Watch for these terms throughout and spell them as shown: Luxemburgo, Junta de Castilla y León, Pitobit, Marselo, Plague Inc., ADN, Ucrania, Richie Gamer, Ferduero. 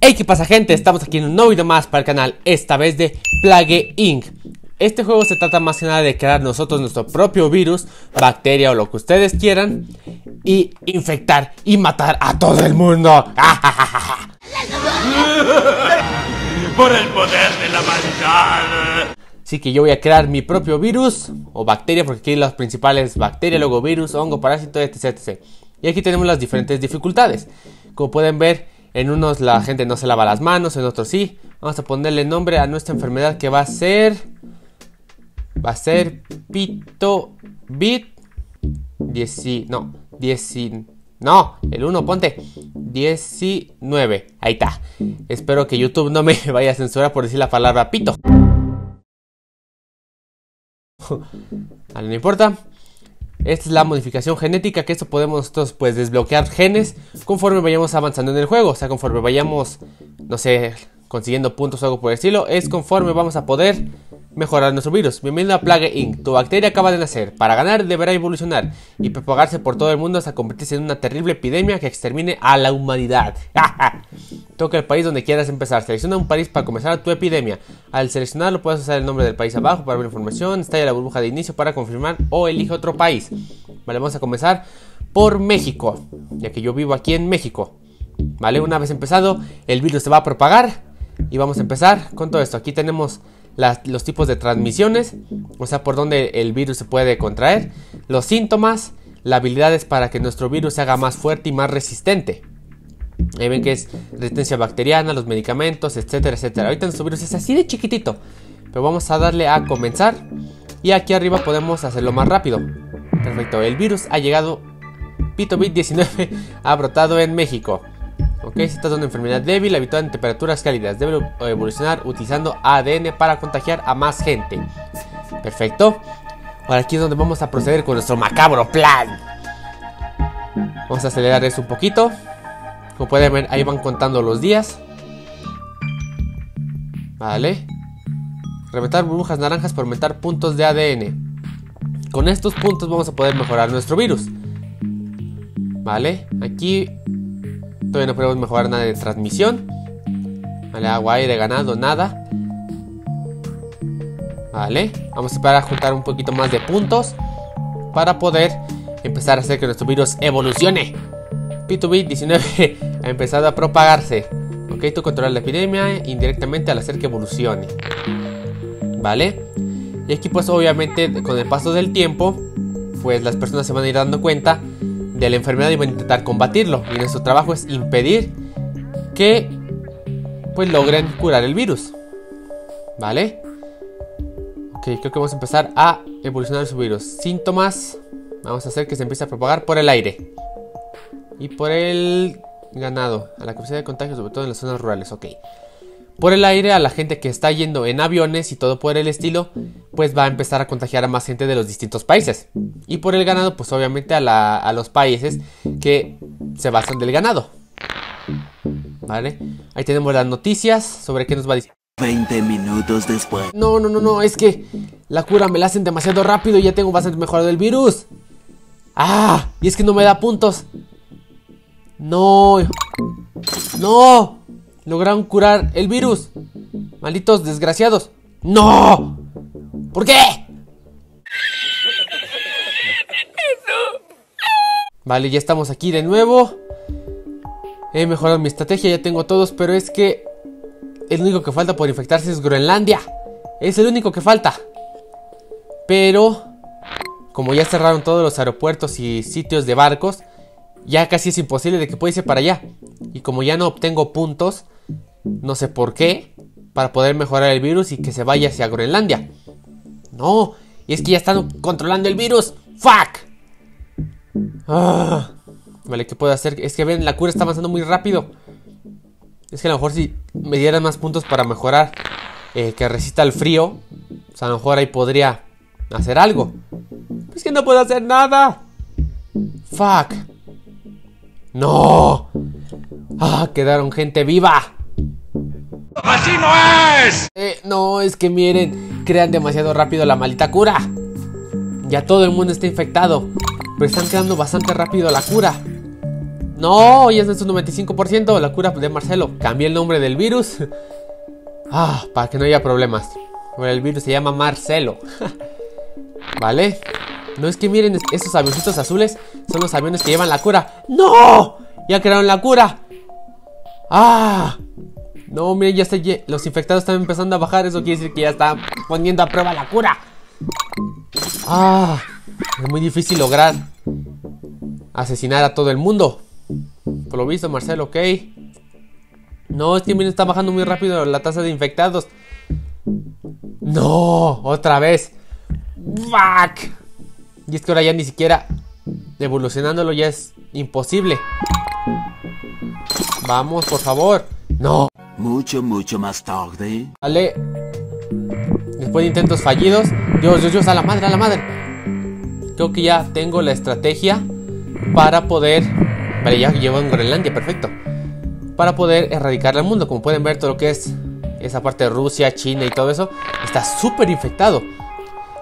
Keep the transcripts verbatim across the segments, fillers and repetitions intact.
Hey, ¿qué pasa, gente? Estamos aquí en un nuevo video más para el canal, esta vez de Plague incorporated. Este juego se trata más que nada de crear nosotros nuestro propio virus, bacteria o lo que ustedes quieran, y infectar y matar a todo el mundo. Por el poder de la maldad. Así que yo voy a crear mi propio virus o bacteria, porque aquí hay las principales bacterias, luego virus, hongo, parásito, etcétera, etcétera. Y aquí tenemos las diferentes dificultades. Como pueden ver, en unos la gente no se lava las manos, en otros sí. Vamos a ponerle nombre a nuestra enfermedad, que va a ser... Va a ser Pitobit dieci... No, dieci... No, el uno, ponte diecinueve. Ahí está. Espero que YouTube no me vaya a censurar por decir la palabra pito. Vale, no importa. Esta es la modificación genética, que esto podemos nosotros pues desbloquear genes conforme vayamos avanzando en el juego. O sea, conforme vayamos, no sé, consiguiendo puntos o algo por el estilo, es conforme vamos a poder mejorar nuestro virus. Bienvenido a Plague incorporated. Tu bacteria acaba de nacer. Para ganar deberá evolucionar y propagarse por todo el mundo hasta convertirse en una terrible epidemia que extermine a la humanidad. Toca el país donde quieras empezar. Selecciona un país para comenzar tu epidemia. Al seleccionarlo puedes usar el nombre del país abajo para ver información. Estalla la burbuja de inicio para confirmar o elige otro país. Vale, vamos a comenzar por México, ya que yo vivo aquí en México. Vale, una vez empezado, el virus se va a propagar. Y vamos a empezar con todo esto. Aquí tenemos las, los tipos de transmisiones, o sea, por donde el virus se puede contraer, los síntomas, las habilidades para que nuestro virus se haga más fuerte y más resistente. Ahí ven que es resistencia bacteriana, los medicamentos, etcétera, etcétera. Ahorita nuestro virus es así de chiquitito, pero vamos a darle a comenzar. Y aquí arriba podemos hacerlo más rápido. Perfecto, el virus ha llegado. Pitobit diecinueve ha brotado en México. Ok, se trata de una enfermedad débil, habitual en temperaturas cálidas. Debe evolucionar utilizando A D N para contagiar a más gente. Perfecto. Ahora aquí es donde vamos a proceder con nuestro macabro plan. Vamos a acelerar eso un poquito. Como pueden ver, ahí van contando los días. Vale. Reventar burbujas naranjas para aumentar puntos de A D N. Con estos puntos vamos a poder mejorar nuestro virus. Vale, aquí... Todavía no podemos mejorar nada de transmisión. Vale, agua, aire, ganado, nada. Vale, vamos a esperar a juntar un poquito más de puntos para poder empezar a hacer que nuestro virus evolucione. Pitobit diecinueve ha empezado a propagarse. Ok, tú controlas la epidemia indirectamente al hacer que evolucione. Vale. Y aquí pues obviamente con el paso del tiempo, pues las personas se van a ir dando cuenta de la enfermedad y van a intentar combatirlo. Y nuestro trabajo es impedir que pues logren curar el virus. Vale. Ok, creo que vamos a empezar a evolucionar su virus. Síntomas. Vamos a hacer que se empiece a propagar por el aire y por el ganado. A la capacidad de contagio, sobre todo en las zonas rurales. Ok. Por el aire, a la gente que está yendo en aviones y todo por el estilo, pues va a empezar a contagiar a más gente de los distintos países. Y por el ganado, pues obviamente a, la, a los países que se basan del ganado. Vale, ahí tenemos las noticias sobre qué nos va a decir. veinte minutos después. No, no, no, no, es que la cura me la hacen demasiado rápido y ya tengo bastante mejorado el virus. Ah, y es que no me da puntos. No, no. Lograron curar el virus. Malditos desgraciados. ¡No! ¿Por qué? Eso. Vale, ya estamos aquí de nuevo. He mejorado mi estrategia, ya tengo todos. Pero es que el único que falta por infectarse es Groenlandia. Es el único que falta. Pero como ya cerraron todos los aeropuertos y sitios de barcos, ya casi es imposible de que pueda irse para allá. Y como ya no obtengo puntos, no sé por qué, para poder mejorar el virus y que se vaya hacia Groenlandia. No, y es que ya están controlando el virus. ¡Fuck! Ah, vale, ¿qué puedo hacer? Es que ven, la cura está avanzando muy rápido. Es que a lo mejor si me dieran más puntos para mejorar eh, que resista el frío, pues a lo mejor ahí podría hacer algo. Es que no puedo hacer nada. ¡Fuck! ¡No! ¡Ah! ¡Quedaron gente viva! ¡Así no es! Eh, no, es que miren, crean demasiado rápido la maldita cura. Ya todo el mundo está infectado, pero están quedando bastante rápido la cura. No, ya es de su noventa y cinco por ciento la cura de Marcelo. Cambié el nombre del virus. Ah, para que no haya problemas. Bueno, el virus se llama Marcelo. Vale. No, es que miren, esos avioncitos azules son los aviones que llevan la cura. ¡No! Ya crearon la cura. ¡Ah! No, miren, ya está, los infectados están empezando a bajar. Eso quiere decir que ya están poniendo a prueba la cura. ¡Ah! Es muy difícil lograr asesinar a todo el mundo. Por lo visto, Marcelo, ok. No, es que miren, está bajando muy rápido la tasa de infectados. ¡No! ¡Otra vez! ¡Fuck! Y es que ahora ya ni siquiera evolucionándolo ya es imposible. Vamos, por favor. ¡No! Mucho, mucho más tarde. Vale. Después de intentos fallidos. Dios, Dios, Dios, a la madre, a la madre. Creo que ya tengo la estrategia para poder... Vale, ya llevo en Groenlandia, perfecto. Para poder erradicar al mundo. Como pueden ver, todo lo que es esa parte de Rusia, China y todo eso está súper infectado.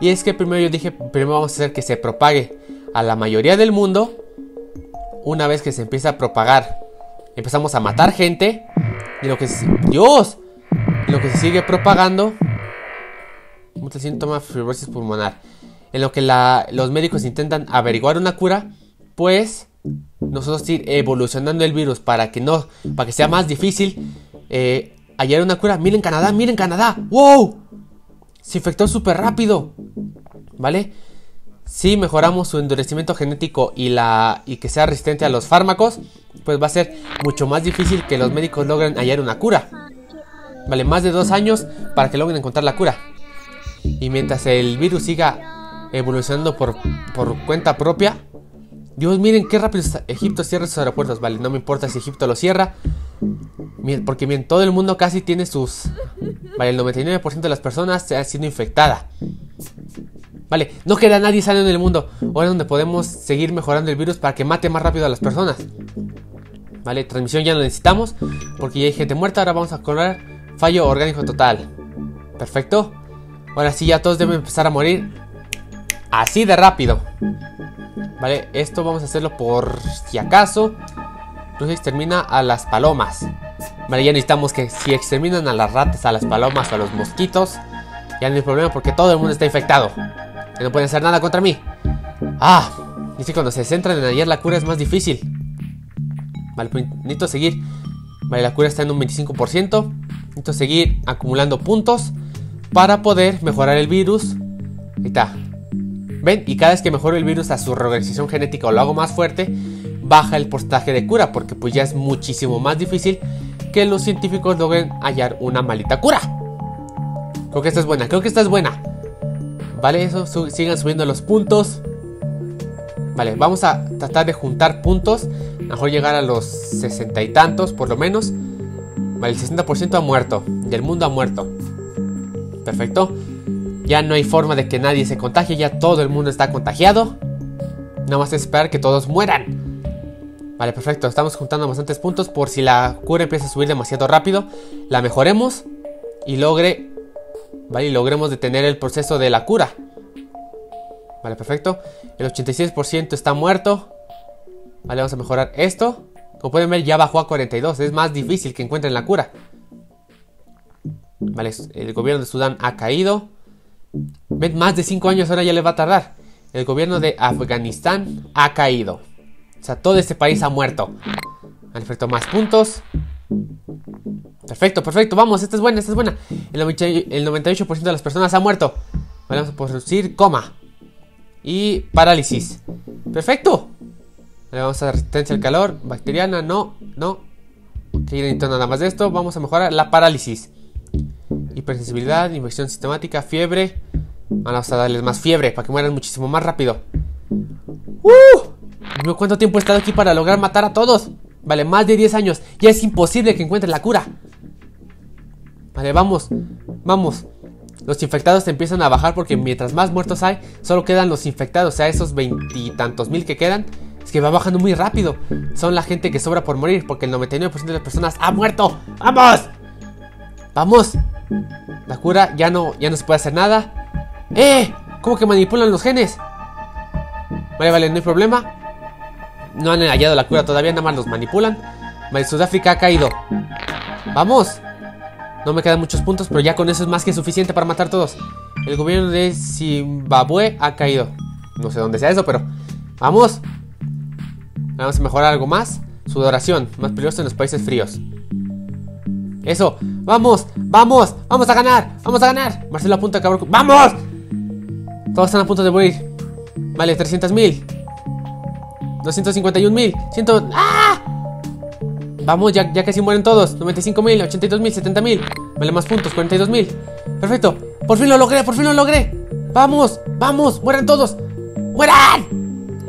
Y es que primero yo dije, primero vamos a hacer que se propague a la mayoría del mundo. Una vez que se empieza a propagar, empezamos a matar gente. Y lo que se, ¡Dios! Y lo que se sigue propagando, muchos síntomas, fibrosis pulmonar. En lo que la, los médicos intentan averiguar una cura, pues nosotros ir evolucionando el virus para que no, para que sea más difícil eh, hallar una cura. Miren Canadá, miren Canadá. ¡Wow! Se infectó súper rápido. ¿Vale? Si mejoramos su endurecimiento genético y, la, y que sea resistente a los fármacos, pues va a ser mucho más difícil que los médicos logren hallar una cura. Vale, más de dos años para que logren encontrar la cura. Y mientras el virus siga evolucionando por, por cuenta propia. Dios, miren qué rápido está. Egipto cierra sus aeropuertos. Vale, no me importa si Egipto lo cierra. Porque bien, todo el mundo casi tiene sus... Vale, el noventa y nueve por ciento de las personas se ha sido infectada. Vale, no queda nadie sano en el mundo. Ahora es donde podemos seguir mejorando el virus para que mate más rápido a las personas. Vale, transmisión ya no necesitamos porque ya hay gente muerta. Ahora vamos a correr fallo orgánico total. Perfecto. Ahora sí ya todos deben empezar a morir. Así de rápido. Vale, esto vamos a hacerlo por si acaso. No se extermina a las palomas. Vale, ya necesitamos que si exterminan a las ratas, a las palomas, a los mosquitos, ya no hay problema porque todo el mundo está infectado. Que no pueden hacer nada contra mí. Ah, dice que cuando se centran en hallar la cura es más difícil. Vale, pues necesito seguir. Vale, la cura está en un veinticinco por ciento. Necesito seguir acumulando puntos para poder mejorar el virus. Ahí está. Ven, y cada vez que mejoro el virus a su reorganización genética o lo hago más fuerte, baja el porcentaje de cura, porque pues ya es muchísimo más difícil que los científicos logren hallar una maldita cura. Creo que esta es buena, creo que esta es buena. Vale, eso, su sigan subiendo los puntos. Vale, vamos a tratar de juntar puntos. Mejor llegar a los sesenta y tantos, por lo menos. Vale, el sesenta por ciento ha muerto, y el mundo ha muerto. Perfecto. Ya no hay forma de que nadie se contagie, ya todo el mundo está contagiado. Nada más esperar que todos mueran. Vale, perfecto, estamos juntando bastantes puntos por si la cura empieza a subir demasiado rápido. La mejoremos y logre... Vale, y logremos detener el proceso de la cura. Vale, perfecto. El ochenta y seis por ciento está muerto. Vale, vamos a mejorar esto. Como pueden ver, ya bajó a cuarenta y dos. Es más difícil que encuentren la cura. Vale, el gobierno de Sudán ha caído. Ven, más de cinco años ahora ya le va a tardar. El gobierno de Afganistán ha caído. O sea, todo este país ha muerto. Perfecto, más puntos. Perfecto, perfecto, vamos, esta es buena, esta es buena. El noventa y ocho por ciento de las personas ha muerto. Vale, vamos a producir coma y parálisis. Perfecto. Le vamos a resistencia al calor, bacteriana, no, no. Ok, no necesito nada más de esto. Vamos a mejorar la parálisis. Hipersensibilidad, infección sistemática, fiebre. Vamos a darles más fiebre para que mueran muchísimo más rápido. ¡Uh! ¿Cuánto tiempo he estado aquí para lograr matar a todos? Vale, más de diez años. Ya es imposible que encuentren la cura. Vale, vamos. Vamos. Los infectados empiezan a bajar porque mientras más muertos hay, solo quedan los infectados. O sea, esos veintitantos mil que quedan, es que va bajando muy rápido. Son la gente que sobra por morir porque el noventa y nueve por ciento de las personas ha muerto. ¡Vamos! ¡Vamos! La cura ya no, ya no se puede hacer nada. ¡Eh! ¿Cómo que manipulan los genes? Vale, vale, no hay problema. No han hallado la cura todavía, nada más los manipulan. Vale, Sudáfrica ha caído. ¡Vamos! No me quedan muchos puntos, pero ya con eso es más que suficiente para matar todos. El gobierno de Zimbabue ha caído. No sé dónde sea eso, pero... ¡Vamos! Vamos a mejorar algo más. Sudoración, más peligroso en los países fríos. ¡Eso! ¡Vamos! ¡Vamos! ¡Vamos a ganar! ¡Vamos a ganar! Marcelo apunta a acabar con... ¡Vamos! Todos están a punto de morir. Vale, trescientos mil, doscientos cincuenta y un mil, cien... ¡Ah! Vamos, ya, ya casi mueren todos. Noventa y cinco mil, ochenta y dos mil, setenta mil. Vale, más puntos, cuarenta y dos mil. Perfecto, por fin lo logré, por fin lo logré. Vamos, vamos, mueran todos. ¡Mueran!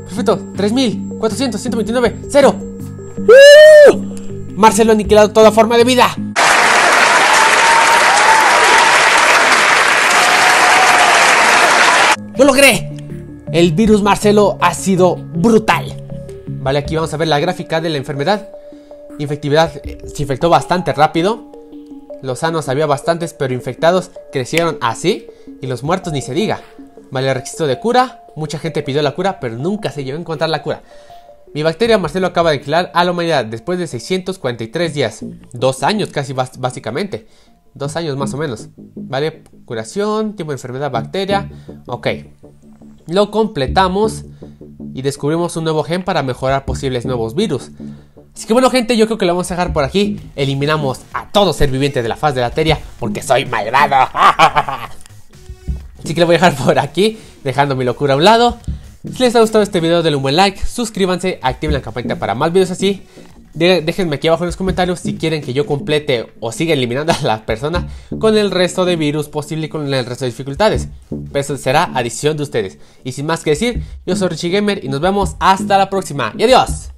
Perfecto, tres mil, cuatrocientos, ciento veintinueve, cero. ¡Uh! Marcelo ha aniquilado toda forma de vida. ¡Lo logré! El virus Marcelo ha sido brutal. Vale, aquí vamos a ver la gráfica de la enfermedad. Infectividad, se infectó bastante rápido. Los sanos había bastantes, pero infectados crecieron así. Y los muertos ni se diga. Vale, el registro de cura. Mucha gente pidió la cura, pero nunca se llegó a encontrar la cura. Mi bacteria Marcelo acaba de aniquilar a la humanidad después de seiscientos cuarenta y tres días. Dos años casi, básicamente. Dos años más o menos. Vale, curación, tiempo de enfermedad, bacteria. Ok. Lo completamos y descubrimos un nuevo gen para mejorar posibles nuevos virus. Así que bueno, gente, yo creo que lo vamos a dejar por aquí. Eliminamos a todo ser viviente de la faz de la Tierra porque soy malvado. Así que lo voy a dejar por aquí, dejando mi locura a un lado. Si les ha gustado este video, denle un buen like, suscríbanse, activen la campanita para más videos así. De déjenme aquí abajo en los comentarios si quieren que yo complete o siga eliminando a las personas con el resto de virus posible y con el resto de dificultades. Pero eso será a decisión de ustedes. Y sin más que decir, yo soy Richie Gamer y nos vemos hasta la próxima. Y adiós.